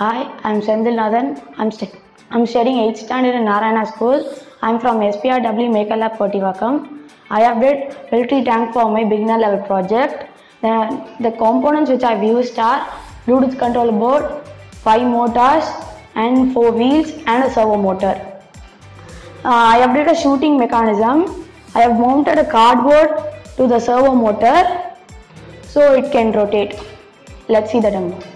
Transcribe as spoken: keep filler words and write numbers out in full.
Hi, I'm Sendhil Nathan. I'm, st I'm studying eighth standard in Narayana School. I'm from S P R W Maker Lab Kottivakkam. I have did military tank for my beginner level project. The, the components which I've used are Bluetooth control board, five motors and four wheels and a servo motor. Uh, I have did a shooting mechanism. I have mounted a cardboard to the servo motor so it can rotate. Let's see the demo.